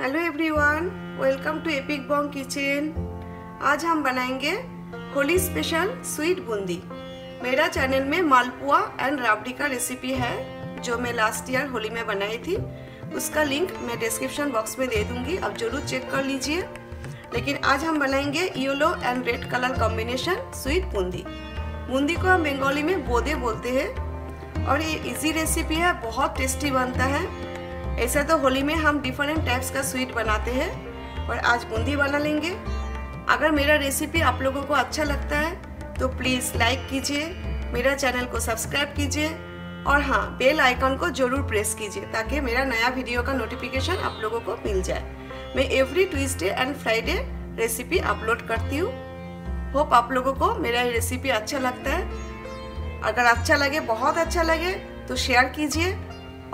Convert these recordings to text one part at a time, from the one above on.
Hello everyone, welcome to epic Bondi kitchen. आज हम बनाएंगे होली स्पेशल स्वीट बूंदी। मेरा चैनल में मालपुआ एंड राबड़ी का रेसिपी है जो मैं लास्ट ईयर होली में बनाई थी। उसका लिंक मैं डिस्क्रिप्शन बॉक्स में दे दूंगी, आप जरूर चेक कर लीजिए। लेकिन आज हम बनाएंगे yellow and red colour combination sweet Bundi. Bundi को हम बंगाली में बोदे बोलते हैं और ये ईजी रेसिपी है, बहुत टेस्टी बनता है। ऐसा तो होली में हम डिफरेंट टाइप्स का स्वीट बनाते हैं और आज बूंदी बना लेंगे। अगर मेरा रेसिपी आप लोगों को अच्छा लगता है तो प्लीज़ लाइक कीजिए, मेरा चैनल को सब्सक्राइब कीजिए और हाँ, बेल आइकन को ज़रूर प्रेस कीजिए ताकि मेरा नया वीडियो का नोटिफिकेशन आप लोगों को मिल जाए। मैं every Tuesday and Friday recipe upload करती हूँ। होप आप लोगों को मेरा रेसिपी अच्छा लगता है। अगर अच्छा लगे, बहुत अच्छा लगे तो शेयर कीजिए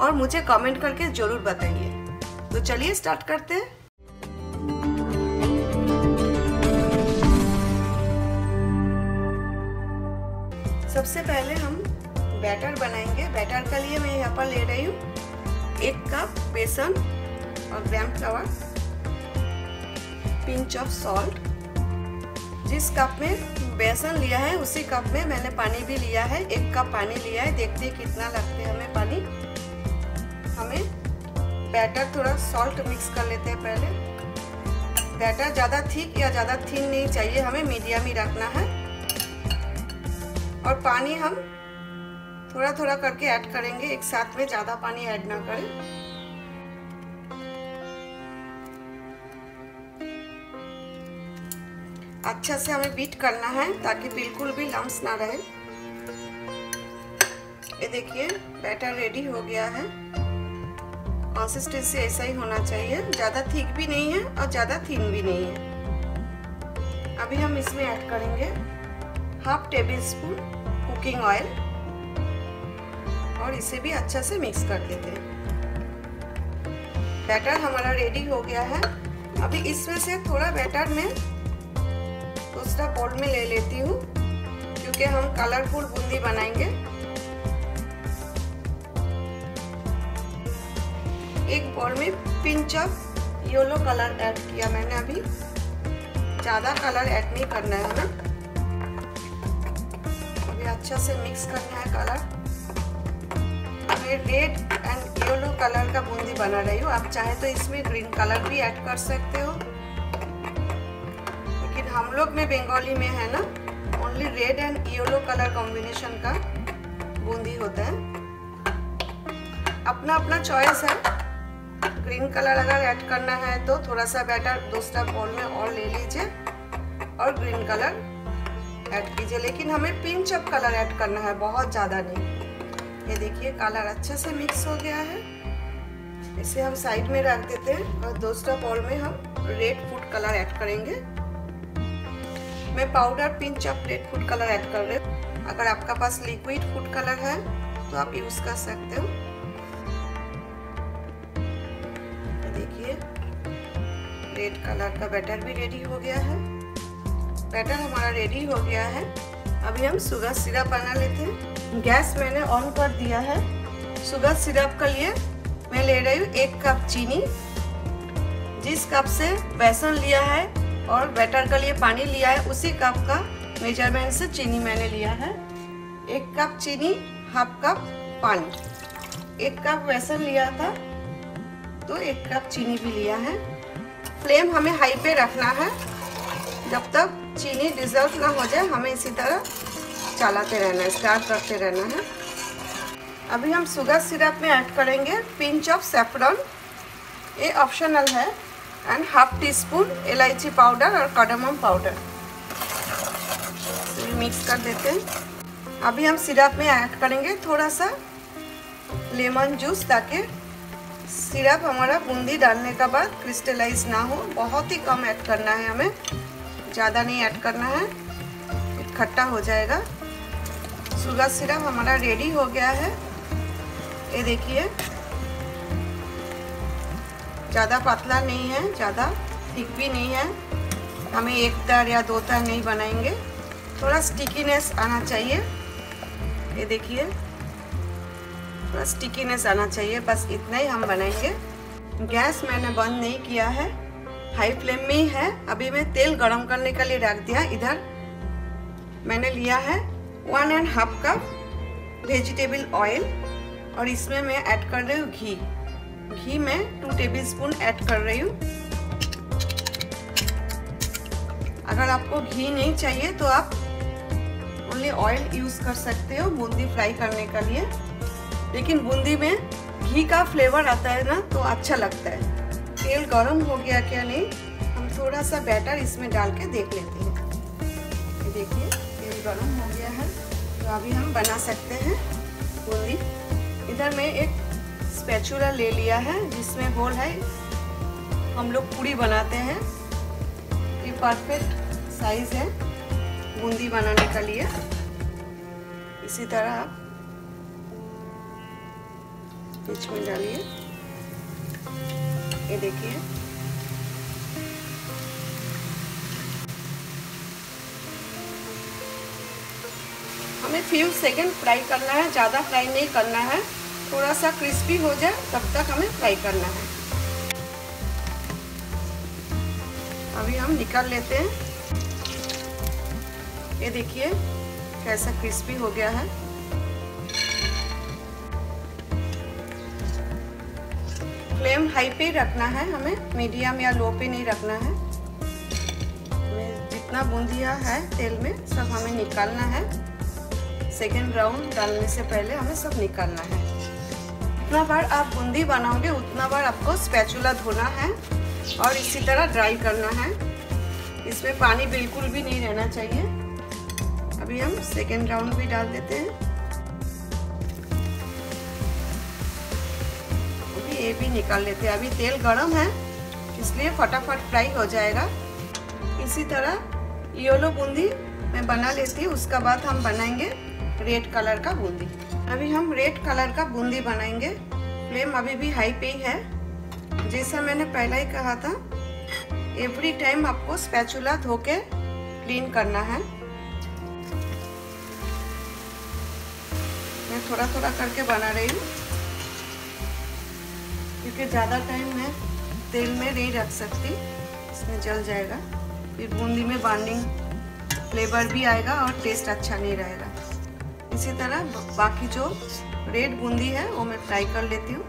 और मुझे कमेंट करके जरूर बताइए। तो चलिए स्टार्ट करते हैं। सबसे पहले हम बैटर बनाएंगे। बैटर के लिए मैं यहाँ पर ले रही हूँ 1 कप बेसन और gram flour, pinch of salt. जिस कप में बेसन लिया है उसी कप में मैंने पानी भी लिया है, 1 कप पानी लिया है। देखते हैं कितना लगता है हमें पानी। हमें बैटर थोड़ा सॉल्ट मिक्स कर लेते हैं पहले। बैटर ज़्यादा थिक या ज़्यादा थिन नहीं चाहिए, हमें मीडियम ही रखना है। और पानी हम थोड़ा थोड़ा करके ऐड करेंगे, एक साथ में ज़्यादा पानी ऐड ना करें। अच्छा से हमें बीट करना है ताकि बिल्कुल भी लम्स ना रहे। ये देखिए बैटर रेडी हो गया है। कंसिस्टेंसी ऐसा ही होना चाहिए, ज़्यादा थिक भी नहीं है और ज़्यादा थिन भी नहीं है। अभी हम इसमें ऐड करेंगे 1/2 टेबल स्पून कुकिंग ऑयल और इसे भी अच्छा से मिक्स कर देते हैं। बैटर हमारा रेडी हो गया है। अभी इसमें से थोड़ा बैटर मैं दूसरा बोल में ले लेती हूँ क्योंकि हम कलरफुल बूंदी बनाएंगे। 1 बॉल में pinch of yellow colour add किया मैंने। अभी ज़्यादा कलर ऐड नहीं करना है ना, अभी अच्छा से मिक्स करना है कलर। मैं रेड एंड येलो कलर का बूंदी बना रही हूँ, आप चाहे तो इसमें ग्रीन कलर भी ऐड कर सकते हो, लेकिन हम लोग में बंगाली में है ना, only red and yellow colour combination का बूंदी होता है। अपना अपना चॉइस है। ग्रीन कलर अगर ऐड करना है तो थोड़ा सा बैटर दूसरा बाउल में और ले लीजिए और ग्रीन कलर ऐड कीजिए, लेकिन हमें पिंच ऑफ कलर ऐड करना है, बहुत ज़्यादा नहीं। ये देखिए कलर अच्छे से मिक्स हो गया है, इसे हम साइड में रख देते हैं और दूसरा बाउल में हम रेड फूड कलर ऐड करेंगे। मैं powder pinch of red food colour add कर रही हूँ। अगर आपका पास लिक्विड फूड कलर है तो आप यूज़ कर सकते हो। रेड कलर का बैटर भी रेडी हो गया है। बैटर हमारा रेडी हो गया है। अभी हम शुगर सिरप बना लेते हैं। गैस मैंने ऑन कर दिया है। शुगर सिरप के लिए मैं ले रही हूँ 1 कप चीनी। जिस कप से बेसन लिया है और बैटर के लिए पानी लिया है उसी कप का मेजरमेंट से चीनी मैंने लिया है। 1 कप चीनी, 1/2 कप पानी। 1 कप बेसन लिया था तो 1 कप चीनी भी लिया है। फ्लेम हमें हाई पे रखना है, जब तक चीनी डिजॉल्व ना हो जाए हमें इसी तरह चलाते रहना है, स्टार्ट करते रहना है। अभी हम शुगर सिरप में ऐड करेंगे पिंच ऑफ सैफरन, ये ऑप्शनल है, एंड 1/2 टी स्पून इलायची पाउडर और कार्डमम पाउडर। ये मिक्स कर देते हैं। अभी हम सिरप में ऐड करेंगे थोड़ा सा लेमन जूस ताकि सिरप हमारा बूंदी डालने के बाद क्रिस्टलाइज ना हो। बहुत ही कम ऐड करना है हमें, ज़्यादा नहीं ऐड करना है, खट्टा हो जाएगा। शुगर सिरप हमारा रेडी हो गया है। ये देखिए ज़्यादा पतला नहीं है, ज़्यादा थिक भी नहीं है। हमें 1 तार या 2 तार नहीं बनाएंगे, थोड़ा स्टिकीनेस आना चाहिए। ये देखिए थोड़ा स्टिकीनेस आना चाहिए, बस इतना ही हम बनाएंगे। गैस मैंने बंद नहीं किया है, हाई फ्लेम में ही है। अभी मैं तेल गरम करने के लिए रख दिया। इधर मैंने लिया है 1.5 कप वेजिटेबल ऑयल और इसमें मैं ऐड कर रही हूँ घी। घी में 2 टेबलस्पून ऐड कर रही हूँ। अगर आपको घी नहीं चाहिए तो आप ओनली ऑयल यूज कर सकते हो बूंदी फ्राई करने के लिए, लेकिन बूंदी में घी का फ्लेवर आता है ना, तो अच्छा लगता है। तेल गरम हो गया क्या नहीं, हम थोड़ा सा बैटर इसमें डाल के देख लेते हैं। देखिए तेल गरम हो गया है, तो अभी हम बना सकते हैं बूंदी। इधर मैं एक स्पैचुला ले लिया है जिसमें होल है, हम लोग पूड़ी बनाते हैं। ये परफेक्ट साइज है बूंदी बनाने के लिए। इसी तरह आप बीच में डालिए। ये देखिए हमें फ्यू सेकेंड फ्राई करना है, ज़्यादा फ्राई नहीं करना है। थोड़ा सा क्रिस्पी हो जाए तब तक हमें फ्राई करना है। अभी हम निकाल लेते हैं। ये देखिए कैसा क्रिस्पी हो गया है। फ्लेम हाई पे रखना है हमें, मीडियम या लो पे नहीं रखना है। जितना बूंदिया है तेल में सब हमें निकालना है। सेकेंड राउंड डालने से पहले हमें सब निकालना है। जितना बार आप बूंदी बनाओगे उतना बार आपको स्पैचुला धोना है और इसी तरह ड्राई करना है। इसमें पानी बिल्कुल भी नहीं रहना चाहिए। अभी हम सेकेंड राउंड भी डाल देते हैं। अभी ये भी निकाल लेते हैं। अभी तेल गरम है इसलिए फटाफट फ्राई हो जाएगा। इसी तरह येलो बूंदी मैं बना लेती हूँ, उसका बाद हम बनाएंगे रेड कलर का बूंदी। अभी हम रेड कलर का बूंदी बनाएंगे। फ्लेम अभी भी हाई पे ही है। जैसा मैंने पहले ही कहा था, एवरी टाइम आपको स्पैचुला धो के क्लीन करना है। मैं थोड़ा थोड़ा करके बना रही हूँ क्योंकि ज़्यादा टाइम मैं तेल में नहीं रख सकती, इसमें जल जाएगा। फिर बूंदी में बर्निंग फ्लेवर भी आएगा और टेस्ट अच्छा नहीं रहेगा। इसी तरह बाकी जो रेड बूंदी है वो मैं फ्राई कर लेती हूँ।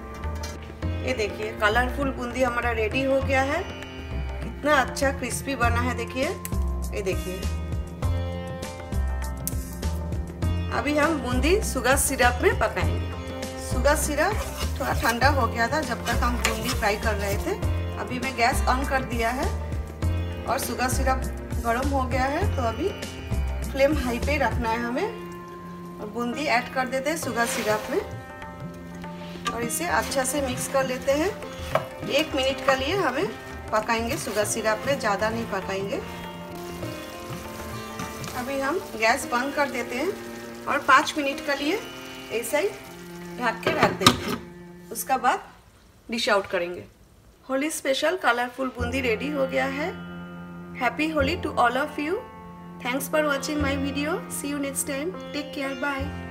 ये देखिए कलरफुल बूंदी हमारा रेडी हो गया है। कितना अच्छा क्रिस्पी बना है देखिए। ये देखिए अभी हम बूंदी शुगर सिरप में पकाएंगे। शुगर सिरप थोड़ा ठंडा हो गया था जब तक हम बूंदी फ्राई कर रहे थे। अभी मैं गैस ऑन कर दिया है और शुगर सिरप गर्म हो गया है, तो अभी फ्लेम हाई पे रखना है हमें। बूंदी ऐड कर देते हैं शुगर सिरप में और इसे अच्छा से मिक्स कर लेते हैं। 1 मिनट के लिए हमें पकाएंगे शुगर सिरप में, ज़्यादा नहीं पकाएंगे। अभी हम गैस बंद कर देते हैं और 5 मिनट के लिए ऐसे ही ढक के रख देते हैं। उसका बाद डिश आउट करेंगे। Holi special colourful Bundi ready हो गया है। Happy Holi to all of you. Thanks for watching my video. See you next time. Take care. Bye.